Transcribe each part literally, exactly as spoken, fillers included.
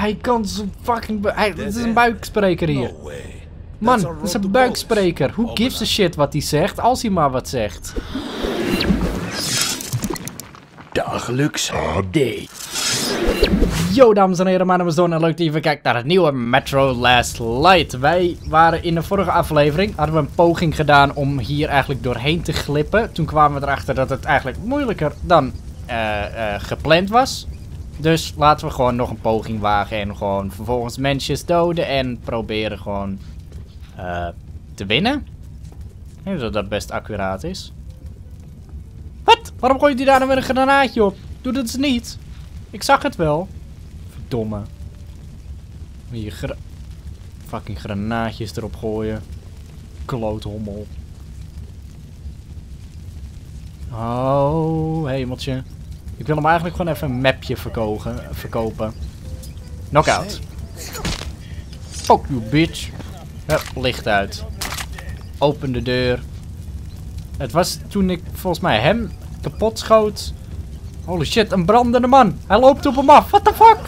Hij kan zijn fucking... Hij, dat is een buikspreker hier. Man, dat is een buikspreker. Who gives a shit wat hij zegt, als hij maar wat zegt. Dagelijks H D. Yo, dames en heren, mijn naam is Don en leuk dat je even kijkt naar het nieuwe Metro Last Light. Wij waren in de vorige aflevering, hadden we een poging gedaan om hier eigenlijk doorheen te glippen. Toen kwamen we erachter dat het eigenlijk moeilijker dan uh, uh, gepland was. Dus laten we gewoon nog een poging wagen en gewoon vervolgens mensjes doden en proberen gewoon uh, te winnen. Ik denk dat dat best accuraat is. Wat? Waarom gooit hij daar nou weer een granaatje op? Doe dat eens niet. Ik zag het wel. Verdomme. Hier gra fucking granaatjes erop gooien. Kloothommel. Oh, hemeltje. Ik wil hem eigenlijk gewoon even een mapje verkogen, verkopen. Knockout. Fuck you, bitch. Hup, licht uit. Open de deur. Het was toen ik volgens mij hem kapot schoot. Holy shit, een brandende man. Hij loopt op hem af. What the fuck?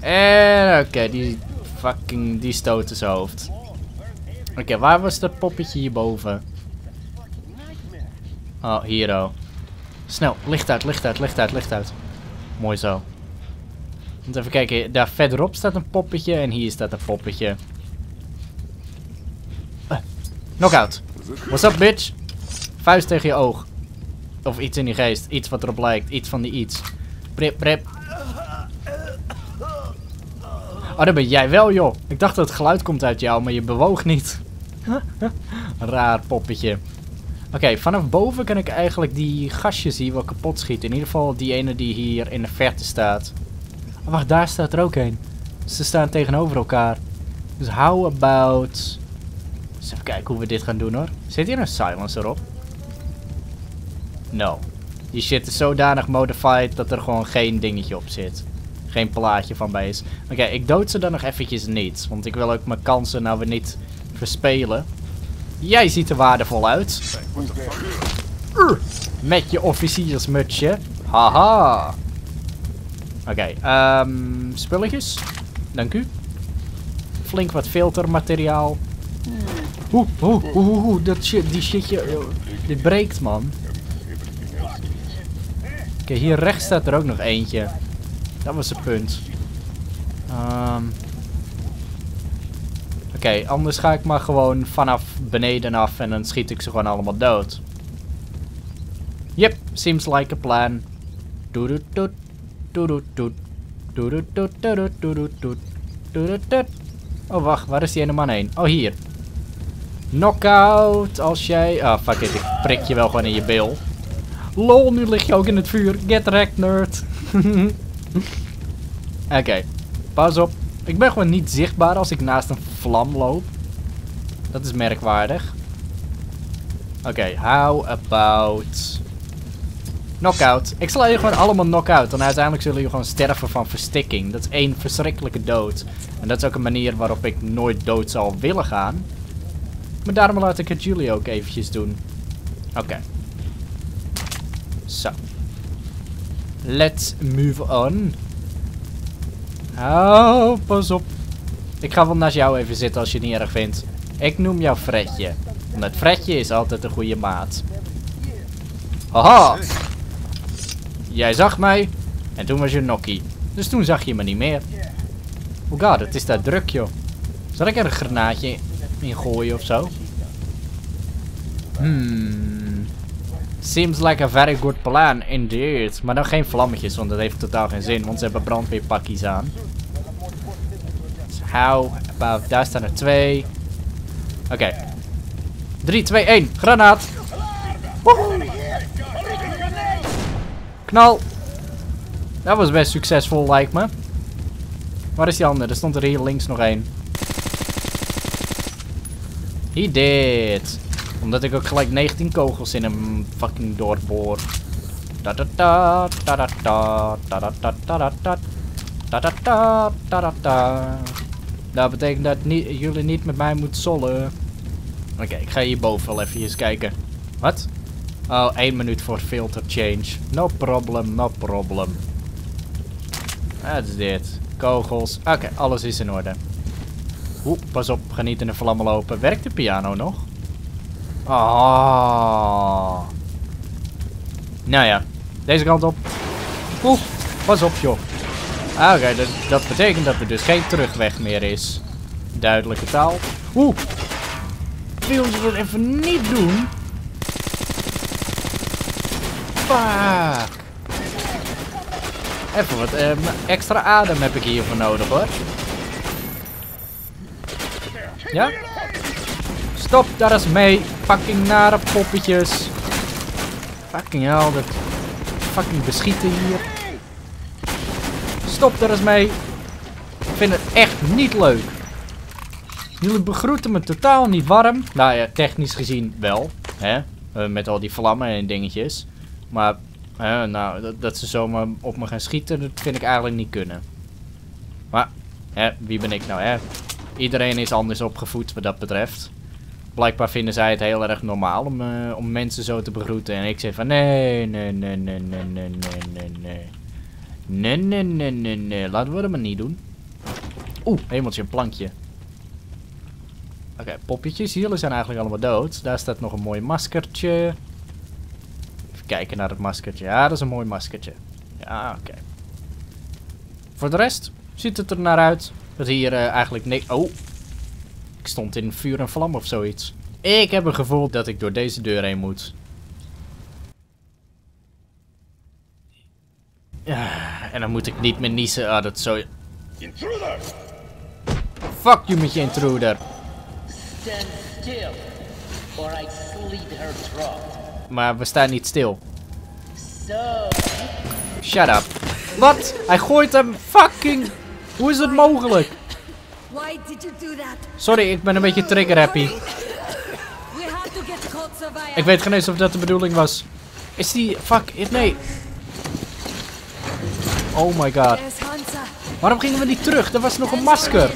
En oké, okay, die fucking, die stootte zijn hoofd. Oké, okay, waar was dat poppetje hierboven? Oh, hier oh. Snel, licht uit, licht uit, licht uit, licht uit. Mooi zo. Want even kijken, daar verderop staat een poppetje en hier staat een poppetje. Uh, knockout. What's up, bitch? Vuist tegen je oog. Of iets in die geest. Iets wat erop lijkt. Iets van die iets. Prip, prip. Oh, dat ben jij wel, joh. Ik dacht dat het geluid komt uit jou, maar je bewoog niet. Raar poppetje. Oké, okay, vanaf boven kan ik eigenlijk die gastjes hier wel kapot schieten. In ieder geval die ene die hier in de verte staat. Oh, wacht, daar staat er ook een. Ze staan tegenover elkaar. Dus how about... Dus even kijken hoe we dit gaan doen, hoor. Zit hier een silencer op? No. Die shit is zodanig modified dat er gewoon geen dingetje op zit. Geen plaatje van bij is. Oké, okay, ik dood ze dan nog eventjes niet. Want ik wil ook mijn kansen nou weer niet verspelen. Jij ziet er waardevol uit. Uh, met je officiersmutsje. Haha. Oké, okay, um, spulletjes. Dank u. Flink wat filtermateriaal. Oeh, oeh, oeh, oeh, dat shit, die shitje. Uh, dit breekt, man. Oké, okay, hier rechts staat er ook nog eentje. Dat was het punt. Um, Oké, okay, anders ga ik maar gewoon vanaf beneden af en dan schiet ik ze gewoon allemaal dood. Yep, seems like a plan. Oh, wacht, waar is die ene man heen? Oh, hier. Knockout als jij... Oh, fuck it, ik prik je wel gewoon in je bil. Lol, nu lig je ook in het vuur. Get wrecked, nerd. Oké, okay, pas op. Ik ben gewoon niet zichtbaar als ik naast een vlam loop. Dat is merkwaardig. Oké, okay, how about... Knockout. Ik sla je gewoon allemaal knockout. En uiteindelijk zullen jullie gewoon sterven van verstikking. Dat is één verschrikkelijke dood. En dat is ook een manier waarop ik nooit dood zal willen gaan. Maar daarom laat ik het jullie ook eventjes doen. Oké. Okay. Zo. Let's move on. Oh, pas op. Ik ga wel naast jou even zitten als je het niet erg vindt. Ik noem jou Fredje. Want het Fredje is altijd een goede maat. Haha. Jij zag mij. En toen was je nokkie. Dus toen zag je me niet meer. Oh god, het is daar druk, joh. Zal ik er een granaatje in gooien of zo? Hmm. Seems like a very good plan, indeed. Maar dan geen vlammetjes, want dat heeft totaal geen zin. Want ze hebben brandweerpakjes aan. So how about... Daar staan er twee. Oké. Okay. drie, twee, één. Granaat. Woehoe. Knal. Dat was best succesvol, lijkt me. Waar is die andere? Er stond er hier links nog één. He did. Omdat ik ook gelijk negentien kogels in hem fucking doorboor. Dat betekent dat ni jullie niet met mij moeten sollen. Oké, okay, ik ga hierboven wel even kijken. Wat? Oh, één minuut voor filter change. No problem, no problem. Wat is dit? Kogels. Oké, okay, alles is in orde. Oeh, pas op. Ga niet in de vlammen lopen. Werkt de piano nog? Ah. Nou ja. Deze kant op. Oeh, pas op joh. Ah, oké, okay, dat, dat betekent dat er dus geen terugweg meer is. Duidelijke taal. Oeh. Wil je dat even niet doen? Fuck. Even wat um, extra adem heb ik hiervoor nodig hoor. Ja? Stop daar eens mee. Fucking nare poppetjes. Fucking hell. Dat fucking beschieten hier. Stop daar eens mee. Ik vind het echt niet leuk. Jullie begroeten me totaal niet warm. Nou ja, technisch gezien wel. Hè? Uh, met al die vlammen en dingetjes. Maar uh, nou, dat, dat ze zomaar op me gaan schieten, dat vind ik eigenlijk niet kunnen. Maar, hè, wie ben ik nou, hè? Iedereen is anders opgevoed wat dat betreft. Blijkbaar vinden zij het heel erg normaal om, uh, om mensen zo te begroeten. En ik zeg van nee, nee, nee, nee, nee, nee, nee, nee. Nee, nee, nee, nee, nee. Laten we dat maar niet doen. Oeh, hemeltje, een plankje. Oké, okay, poppetjes. Jullie zijn eigenlijk allemaal dood. Daar staat nog een mooi maskertje. Even kijken naar het maskertje. Ja, dat is een mooi maskertje. Ja, oké. Okay. Voor de rest ziet het er naar uit dat hier uh, eigenlijk niks... Oh, ik stond in vuur en vlam of zoiets. Ik heb een gevoel dat ik door deze deur heen moet. En dan moet ik niet meer niezen. Ah, dat is zo... Intruder! Fuck you met je intruder! Stand still, or I slit her throat. Maar we staan niet stil. So... Shut up. Wat? Hij gooit hem fucking... Hoe is dat mogelijk? Why did you do that? Sorry, ik ben een beetje trigger happy. Ik weet geen eens of dat de bedoeling was. Is die... Fuck, it, nee. Oh my god. Waarom gingen we niet terug? Er was nog een masker.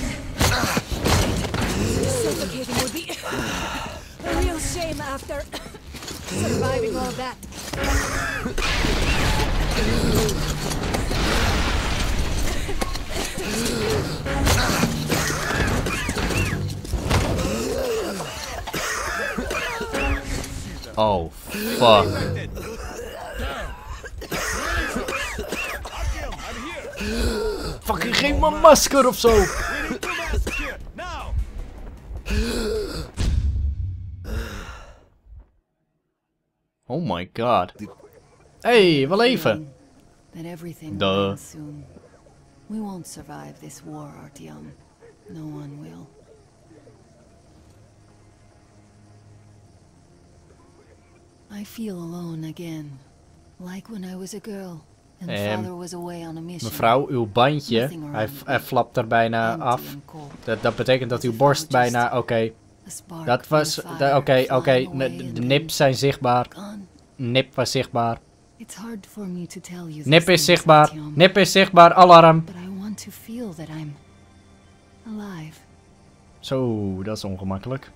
Oh, fuck. Fucking geef me een masker of zo. Oh my god. Hey, we leven. Duh. We won't survive this war, Artyom. No one will. I feel alone again, like when I was a girl and father was away on a mission. Mevrouw, uw bandje, hij, hij flapt er bijna af. Dat, dat betekent dat uw borst bijna, oké. Okay. Dat was, oké, okay, oké. Okay. De nips zijn zichtbaar. Nip was zichtbaar. Nip is zichtbaar. Nip is zichtbaar. Alarm. Zo, dat is ongemakkelijk.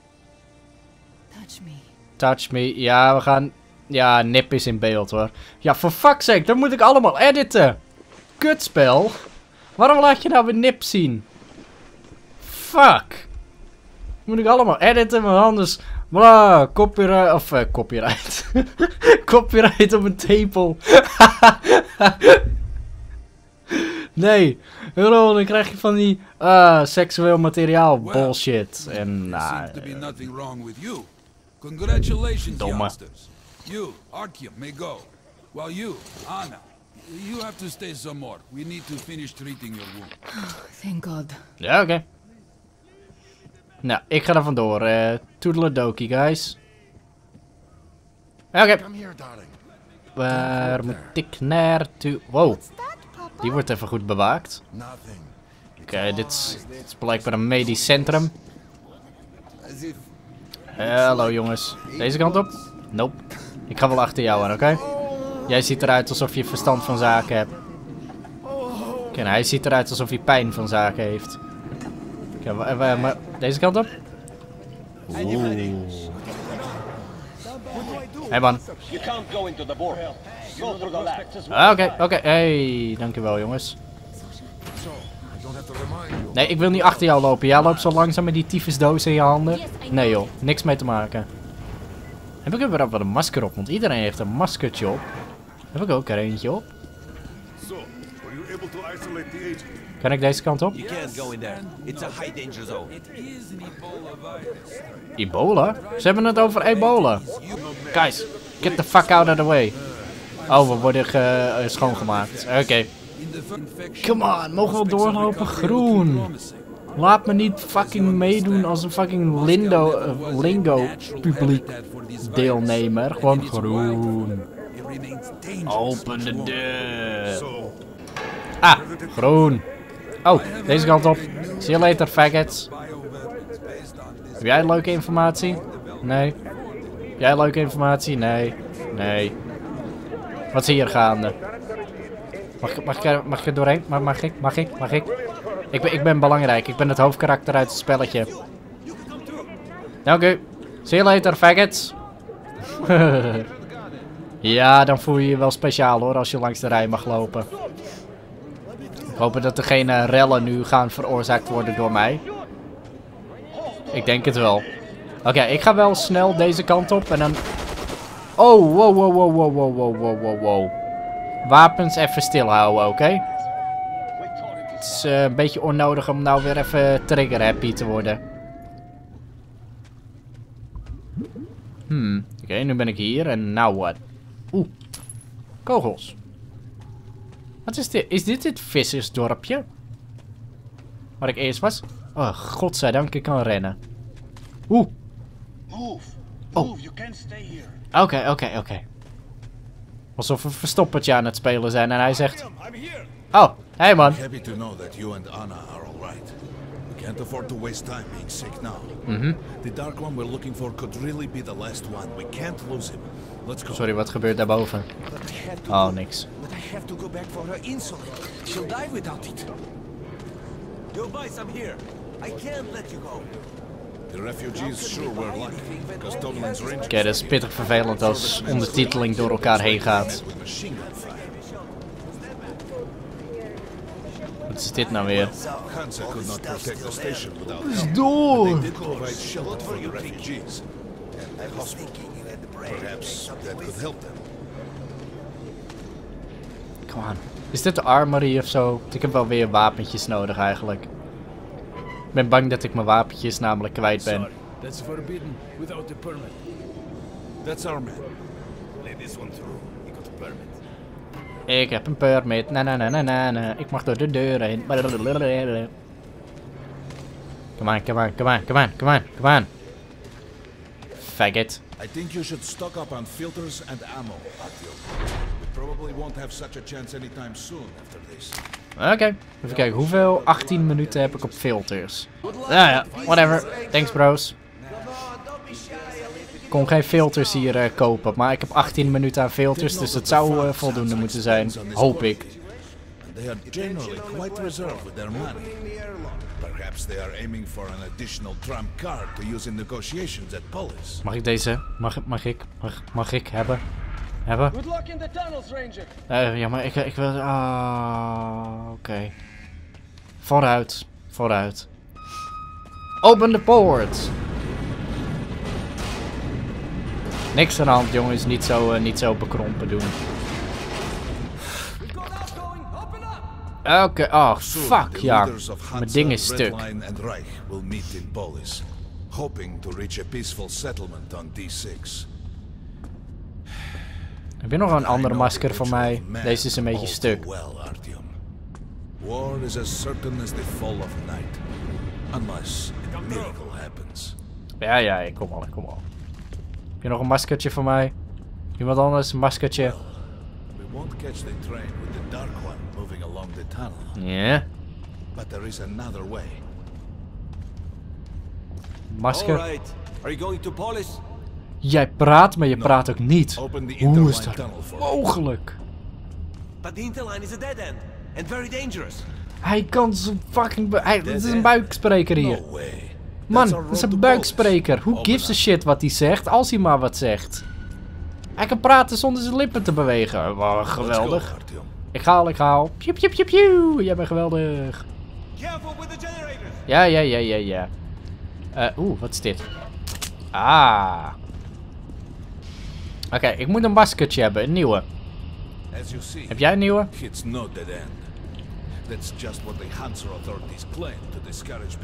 Touch me. Touch me. Ja, we gaan... Ja, Nip is in beeld hoor. Ja, voor fuck's sake. Dat moet ik allemaal editen. Kutspel. Waarom laat je nou weer Nip zien? Fuck. Moet ik allemaal editen, want anders... Bla, copyright, of uh, copyright. Copyright op een tepel. Nee, bro, dan krijg je van die uh, seksueel materiaal bullshit. En nou, uh, domme. You, Artyom, may go. While you, Anna, you have to stay some more. We need to finish treating your wound. Thank God. Ja, oké. Nou, ik ga er vandoor. Uh, Toedeledokie, guys. Oké. Okay. Waar moet ik naartoe? Wow. Die wordt even goed bewaakt. Oké, okay, dit, dit is blijkbaar een medisch centrum. Hallo jongens. Deze kant op? Nope. Ik ga wel achter jou aan, oké? Okay? Jij ziet eruit alsof je verstand van zaken hebt. Oké, okay, nou, hij ziet eruit alsof hij pijn van zaken heeft. Oké, okay, maar deze kant op? Oeh. Hey man. Oké, okay, oké. Okay. Hey, dankjewel jongens. Nee, ik wil niet achter jou lopen. Jij loopt zo langzaam met die tyfusdoos in je handen. Nee joh, niks mee te maken. Heb ik überhaupt wel een masker op? Want iedereen heeft een maskertje op. Heb ik ook er eentje op? Kan ik deze kant op? Ebola? Ze hebben het over ebola. Guys, get the fuck out of the way. Oh, we worden uh, schoongemaakt. Oké. Okay. Come on, mogen we doorlopen? Groen. Laat me niet fucking meedoen als een fucking lindo, uh, lingo publiek deelnemer. Gewoon groen. Open de deur. Ah, groen. Oh, deze kant op. See you later, faggots. Heb jij leuke informatie? Nee. Heb jij leuke informatie? Nee. Nee. Wat is hier gaande? Mag, mag, mag, mag ik er doorheen? Mag, mag ik? Mag ik? Mag ik? Ik ben, ik ben belangrijk. Ik ben het hoofdkarakter uit het spelletje. Oké. Okay. See you later, faggots. Ja, dan voel je je wel speciaal hoor, als je langs de rij mag lopen. Ik hoop dat er geen uh, rellen nu gaan veroorzaakt worden door mij. Ik denk het wel. Oké, okay, ik ga wel snel deze kant op en dan... Oh, wow, wow, wow, wow, wow, wow, wow, wow. Wapens even stilhouden, oké? Okay? Het is uh, een beetje onnodig om nou weer even trigger happy te worden. Hmm, oké, okay, nu ben ik hier en nou wat? Oeh, kogels. Wat is dit? Is dit het vissersdorpje? Waar ik eerst was? Oh, godzijdank, ik kan rennen. Oeh. Move, move, you can't stay here. Oké, okay, oké, okay, oké. Okay. Alsof we verstoppertje aan het spelen zijn en hij zegt... Oh, hey man. Mm-hmm. Sorry, wat gebeurt daarboven? Oh, niks. Oké, okay, dat is pittig vervelend als ondertiteling door elkaar heen gaat. Wat is dit nou weer? Is door! Come on. Is dit de armory of zo? Ik heb wel weer wapentjes nodig eigenlijk. Ik ben bang dat ik mijn wapentjes namelijk kwijt ben. Ik heb een permit. Na, na, na, na, na, na. Ik mag door de deur heen. Come on, come on, come on, come on, come on, come on. Faggot. I think you should stock up on filters and ammo. We probably won't have such a chance anytime soon after this. Oké, okay. Even kijken. Hoeveel? achttien minuten heb ik op filters. Nou ja, whatever. Thanks, bros. Ik kon geen filters hier uh, kopen, maar ik heb achttien minuten aan filters, dus het zou uh, voldoende moeten zijn. Hoop ik. Mag ik deze? Mag, mag ik? Mag, mag ik hebben? Hebben? Uh, ja, maar ik, ik wil... Ah, oké. Okay. Vooruit. Vooruit. Open de poort! Niks aan de hand, jongens. Niet zo, uh, niet zo bekrompen doen. Oké, okay. Oh, fuck ja. Mijn ding is stuk. Heb je nog een andere masker van mij? Deze is een beetje stuk. Ja, ja, ik kom al, ik kom al. Heb je nog een maskertje voor mij? Iemand anders? Een maskertje? Ja. Masker. Jij praat, maar je praat ook niet. Hoe is dat mogelijk? Hij kan zijn fucking... Hij, dit is een buikspreker hier. Man, dat is een buikspreker. Who gives a shit wat hij zegt, als hij maar wat zegt. Hij kan praten zonder zijn lippen te bewegen. Wow, geweldig. Ik ga al, ik ga al. Piu, piu, piu, piu. Jij bent geweldig. Ja, ja, ja, ja, ja. Uh, Oeh, wat is dit? Ah. Oké, okay, ik moet een basketje hebben, een nieuwe. Heb jij een nieuwe?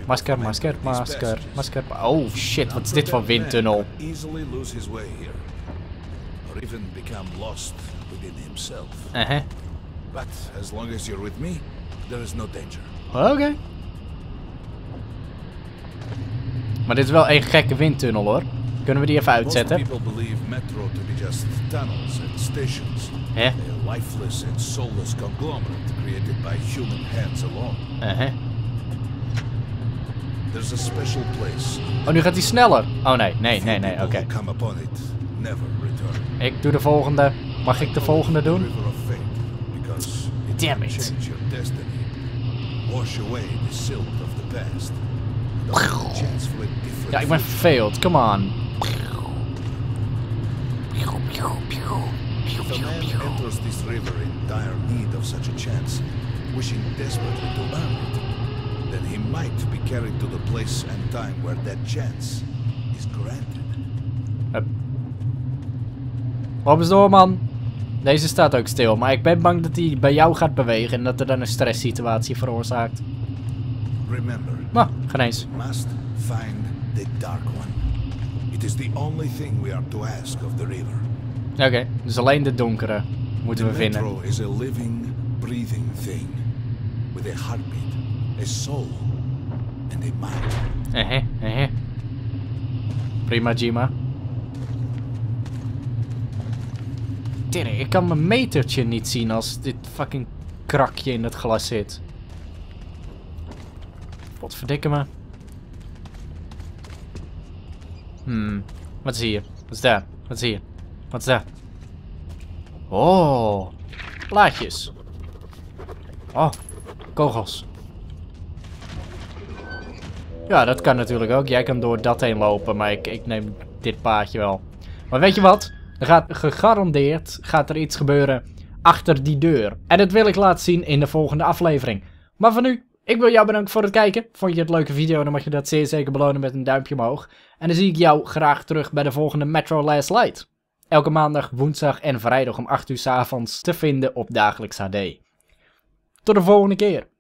Masker, masker, masker, masker. Oh shit, wat is dit voor windtunnel? Uh-huh. Oké. Okay. Maar dit is wel een gekke windtunnel hoor. Kunnen we die even uitzetten? Hè? Uh-huh. Oh, nu gaat hij sneller. Oh nee, nee, nee, nee, oké. Okay. Ik doe de volgende. Mag ik de volgende doen? Damn it. Ja, ik ben failed. Come on. Kom eens door, man. Deze staat ook stil, maar ik ben bang dat hij bij jou gaat bewegen en dat er dan een stresssituatie veroorzaakt. Nou, geen eens. Oké, okay, dus alleen de donkere moeten we vinden. Eh, eh, eh. Prima, Jima. Tering, ik kan mijn metertje niet zien als dit fucking krakje in het glas zit. Potverdikke me. Hmm, wat is hier? Wat is daar? Wat is hier? Wat is dat? Oh, plaatjes. Oh, kogels. Ja, dat kan natuurlijk ook. Jij kan door dat heen lopen, maar ik, ik neem dit paadje wel. Maar weet je wat? Er gaat gegarandeerd gaat er iets gebeuren achter die deur. En dat wil ik laten zien in de volgende aflevering. Maar voor nu, ik wil jou bedanken voor het kijken. Vond je het leuke video, dan mag je dat zeer zeker belonen met een duimpje omhoog. En dan zie ik jou graag terug bij de volgende Metro Last Light. Elke maandag, woensdag en vrijdag om acht uur 's avonds te vinden op Dagelijks H D. Tot de volgende keer.